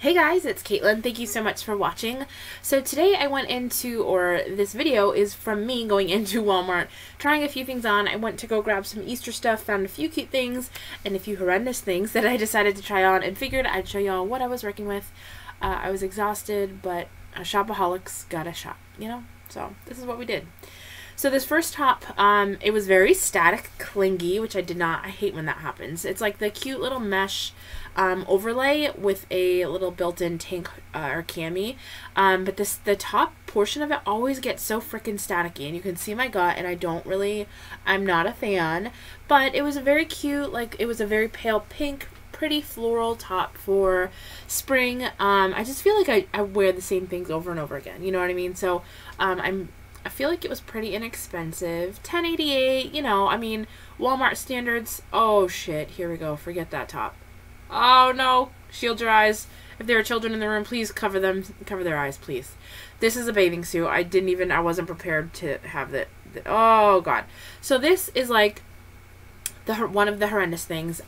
Hey guys, it's Caitlin. Thank you so much for watching. So today I went into, or this video is from me going into Walmart, trying a few things on. I went to go grab some Easter stuff, found a few cute things and a few horrendous things that I decided to try on and figured I'd show y'all what I was working with. I was exhausted, but a shopaholics gotta shop, you know? So this is what we did. So this first top, it was very static, clingy, which I did not. I hate when that happens. It's like the cute little mesh overlay with a little built-in tank or cami, but the top portion of it always gets so freaking staticky, and you can see my gut, and I don't really, I'm not a fan. But it was a very cute, like it was a very pale pink, pretty floral top for spring. I just feel like I wear the same things over and over again. You know what I mean? So I feel like it was pretty inexpensive, $10.88, you know, I mean, Walmart standards. Oh shit, here we go, forget that top. Oh no, shield your eyes. If there are children in the room, please cover them, cover their eyes, please. This is a bathing suit. I wasn't prepared to have that. Oh god. So this is like one of the horrendous things.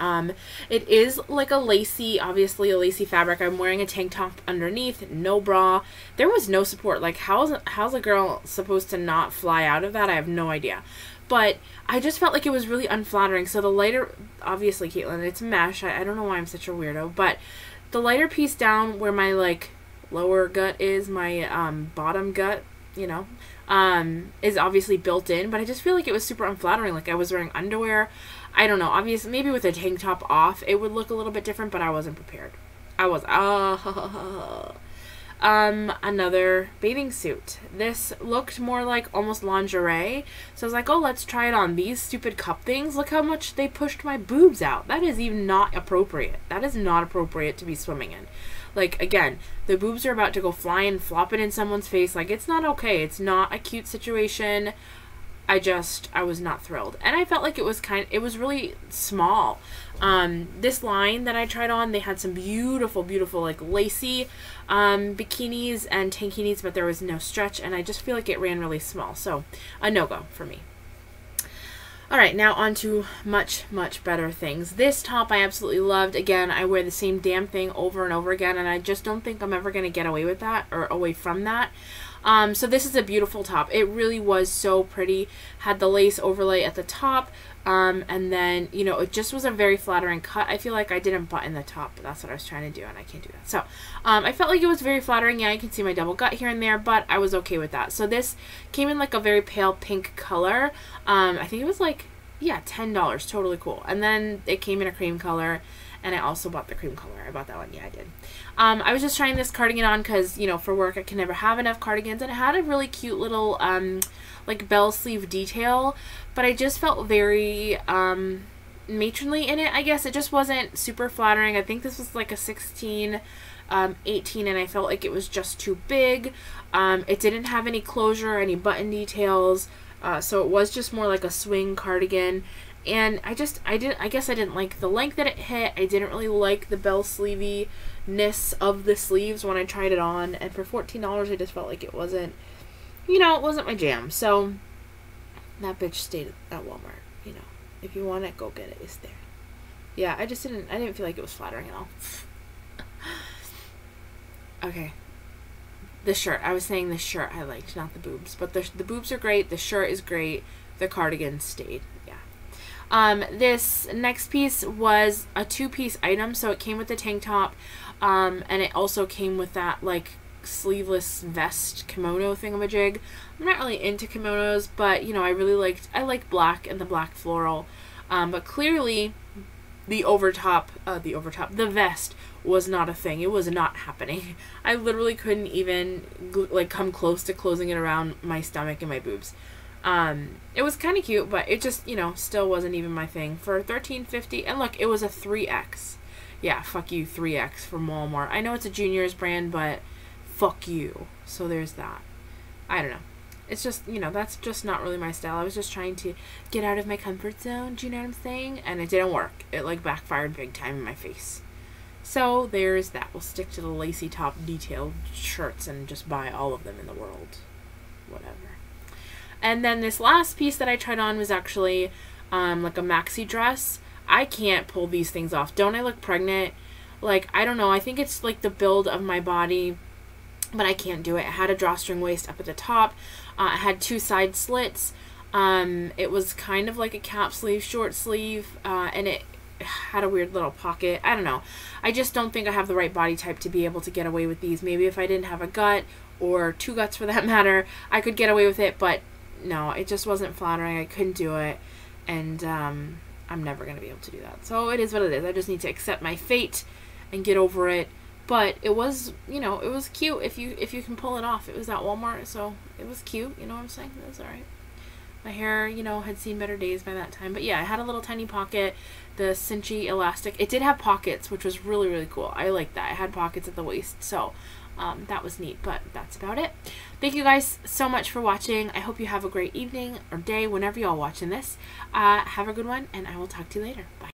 It is like a lacy, obviously a lacy fabric. I'm wearing a tank top underneath, no bra. There was no support. Like how's a girl supposed to not fly out of that? I have no idea. But I just felt like it was really unflattering. So the lighter, obviously Caitlin, it's mesh. I don't know why I'm such a weirdo, but the lighter piece down where my like lower gut is, my bottom gut, you know, is obviously built in, but I just feel like it was super unflattering. Like I was wearing underwear. I don't know, obviously, maybe with a tank top off, it would look a little bit different, but I wasn't prepared. Another bathing suit. This looked more like almost lingerie, so I was like, oh, let's try it on. These stupid cup things, look how much they pushed my boobs out. That is even not appropriate. That is not appropriate to be swimming in. Like, again, the boobs are about to go flying, flopping in someone's face. Like, it's not okay. It's not a cute situation. I was not thrilled. And I felt like it was it was really small. This line that I tried on, they had some beautiful, beautiful, like, lacy bikinis and tankinis, but there was no stretch, and I just feel like it ran really small. So, a no-go for me. All right, now on to much, much better things. This top I absolutely loved. Again, I wear the same damn thing over and over again, and I just don't think I'm ever going to get away with that or away from that. So this is a beautiful top. It really was so pretty. Had the lace overlay at the top, and then, you know, it just was a very flattering cut. I feel like I didn't button the top, but that's what I was trying to do, and I can't do that. So I felt like it was very flattering. Yeah, you can see my double gut here and there, but I was okay with that. So this came in like a very pale pink color. I think it was like, yeah, $10, totally cool. And then it came in a cream color. And I also bought the cream color. I bought that one. Yeah, I did. I was just trying this cardigan on because, you know, for work I can never have enough cardigans. And it had a really cute little, like, bell sleeve detail. But I just felt very matronly in it, I guess. It just wasn't super flattering. I think this was like a 16, 18, and I felt like it was just too big. It didn't have any closure, any button details. So it was just more like a swing cardigan. And I guess I didn't like the length that it hit. I didn't really like the bell sleeviness of the sleeves when I tried it on. And for $14, I just felt like it wasn't, you know, it wasn't my jam. So that bitch stayed at Walmart, you know. If you want it, go get it. It's there. Yeah, I didn't feel like it was flattering at all. Okay. The shirt. I was saying the shirt I liked, not the boobs. But the boobs are great. The shirt is great. The cardigan stayed. Yeah. This next piece was a two-piece item, so it came with the tank top, and it also came with that, like, sleeveless vest kimono thingamajig. I'm not really into kimonos, but, you know, I like black and the black floral, but clearly the vest was not a thing. It was not happening. I literally couldn't even, like, come close to closing it around my stomach and my boobs. It was kind of cute, but it just, you know, still wasn't even my thing. For $13.50, and look, it was a 3X. Yeah, fuck you, 3X from Walmart. I know it's a juniors brand, but fuck you. So there's that. I don't know. It's just, you know, that's just not really my style. I was just trying to get out of my comfort zone, do you know what I'm saying? And it didn't work. It, like, backfired big time in my face. So there's that. We'll stick to the lacy top detailed shirts and just buy all of them in the world. Whatever. And then this last piece that I tried on was actually like a maxi dress. I can't pull these things off. Don't I look pregnant? like, I don't know, I think it's like the build of my body, but I can't do it. It had a drawstring waist up at the top. It had two side slits. It was kind of like a cap sleeve, short sleeve, and it had a weird little pocket. I don't know. I just don't think I have the right body type to be able to get away with these. Maybe if I didn't have a gut, or two guts for that matter, I could get away with it, but no, it just wasn't flattering. I couldn't do it, and I'm never going to be able to do that. So it is what it is. I just need to accept my fate and get over it. But it was, you know, it was cute if you can pull it off. It was at Walmart, so it was cute. You know what I'm saying? It was all right. My hair, you know, had seen better days by that time. But yeah, it had a little tiny pocket, the cinchy elastic. It did have pockets, which was really, really cool. I like that. It had pockets at the waist, so that was neat. But that's about it. Thank you guys so much for watching. I hope you have a great evening or day whenever y'all watching this. Have a good one, and I will talk to you later. Bye.